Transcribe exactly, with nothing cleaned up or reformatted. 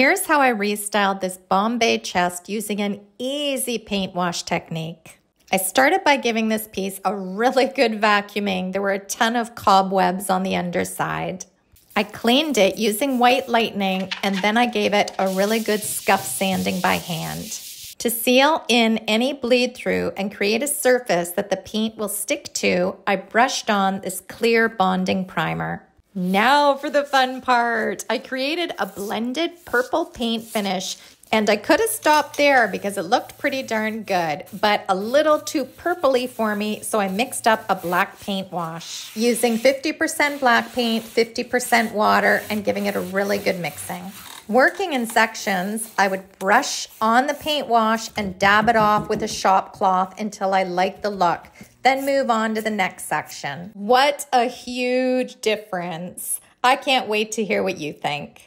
Here's how I restyled this Bombay chest using an easy paint wash technique. I started by giving this piece a really good vacuuming. There were a ton of cobwebs on the underside. I cleaned it using White Lightning, and then I gave it a really good scuff sanding by hand. To seal in any bleed through and create a surface that the paint will stick to, I brushed on this clear bonding primer. Now for the fun part. I created a blended purple paint finish, and I could have stopped there because it looked pretty darn good, but a little too purpley for me, so I mixed up a black paint wash using fifty percent black paint, fifty percent water, and giving it a really good mixing. Working in sections, I would brush on the paint wash and dab it off with a shop cloth until I liked the look, then move on to the next section. What a huge difference! I can't wait to hear what you think.